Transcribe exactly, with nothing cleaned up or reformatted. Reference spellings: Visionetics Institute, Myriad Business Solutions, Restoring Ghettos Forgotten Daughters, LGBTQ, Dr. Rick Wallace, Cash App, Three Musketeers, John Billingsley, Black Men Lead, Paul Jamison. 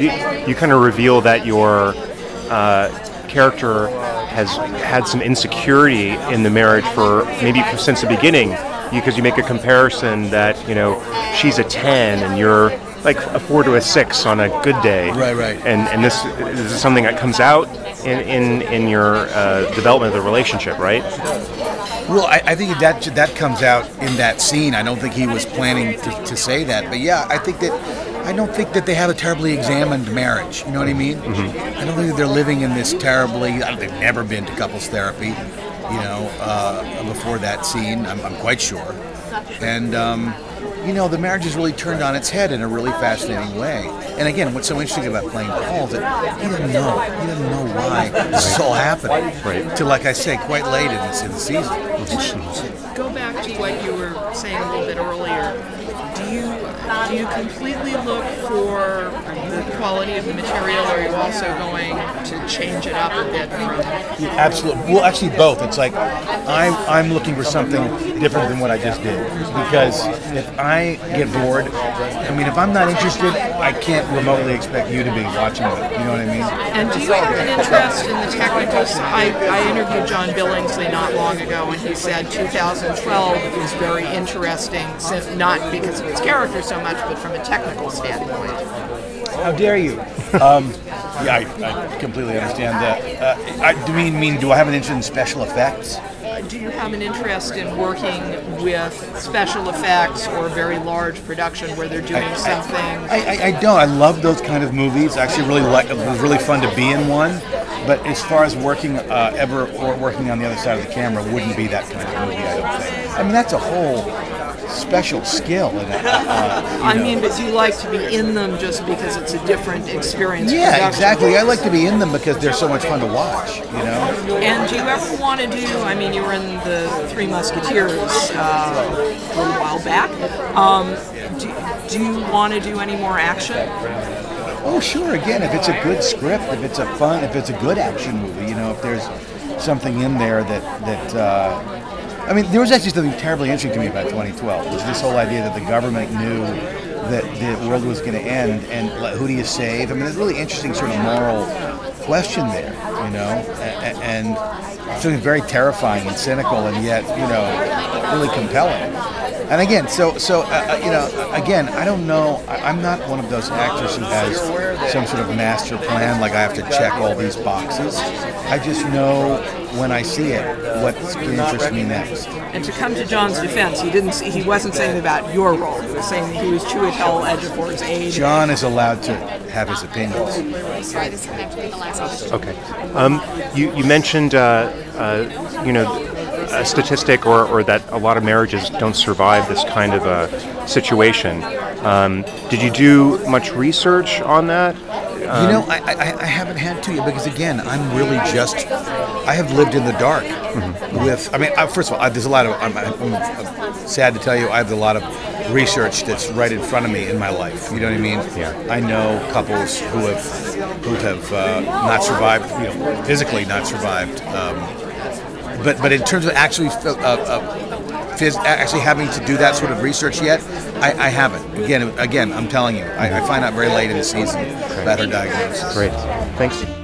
you, you kind of reveal that your uh, character has had some insecurity in the marriage for maybe for, since the beginning, because you make a comparison that, you know, she's a ten and you're like a four to a six on a good day. Right, right. And and this, this is something that comes out in in, in your uh, development of the relationship, right? Well, I, I think that that comes out in that scene. I don't think he was planning to, to say that, but yeah, I think that I don't think that they have a terribly examined marriage. You know what I mean? Mm-hmm. I don't think that they're living in this terribly. I don't, they've never been to couples therapy. You know, uh, before that scene, I'm, I'm quite sure. And, um, you know, the marriage is really turned on its head in a really fascinating way. And again, what's so interesting about playing Paul is that he doesn't know. He doesn't know why this is all happening. Right. Until, like I say, quite late in the, in the season. And go back to what you were saying a little bit earlier. Do you, do you completely look for the quality of the material, or are you also going to change it up a bit from it? Yeah, absolutely. Well, actually both. It's like I'm, I'm looking for something different than what I just did. Because if I get bored, I mean, if I'm not interested, I can't remotely expect you to be watching it. You know what I mean? And do you have an interest in the technical side? I, I interviewed John Billingsley not long ago, and he said two thousand twelve was very interesting, since, not because of its character so much, but from a technical standpoint. How dare you? um, yeah, I, I completely understand that. Uh, I, do you mean, do I have an interest in special effects? Do you have an interest in working with special effects or a very large production where they're doing I, something? I, I, I don't. I love those kind of movies. I actually really like. It was really fun to be in one. But as far as working uh, ever or working on the other side of the camera wouldn't be that kind of movie, I don't think. I mean, that's a whole special skill. In it, uh, I know. mean, but you like to be in them just because it's a different experience. Yeah, production. Exactly. I like to be in them because they're so much fun to watch, you know? And do you ever want to do, I mean, you were in the Three Musketeers uh, a little while back. Um, do, do you want to do any more action? Oh, sure. Again, if it's a good script, if it's a fun, if it's a good action movie, you know, if there's something in there that, that uh, I mean, there was actually something terribly interesting to me about twenty twelve, was this whole idea that the government knew that the world was going to end, and who do you save? I mean, there's a really interesting sort of moral question there, you know, and something very terrifying and cynical, and yet, you know, really compelling. And again, so, so uh, you know, again, I don't know, I'm not one of those actors who has some sort of master plan, like I have to check all these boxes. I just know when I see it, what's going to interest me next. And to come to John's defense, he didn't. He wasn't saying about your role. He was saying that he was Chiwetel Ejiofor's aide. John is allowed to have his opinions. Sorry, this is actually the last question. Okay. Um, you, you mentioned, uh, uh, you know, a statistic or, or that a lot of marriages don't survive this kind of a situation. Um, did you do much research on that? You know, I, I, I haven't had to yet because, again, I'm really just, I have lived in the dark mm-hmm. with, I mean, I, first of all, I, there's a lot of, I'm, I'm, I'm sad to tell you, I have a lot of research that's right in front of me in my life, you know what I mean? Yeah. I know couples who have, who have uh, not survived, you know, physically not survived, um, but, but in terms of actually, uh, uh, phys actually having to do that sort of research yet, I, I haven't. Again, again, I'm telling you, I, I find out very late in the season about her diagnosis. Great. Thanks.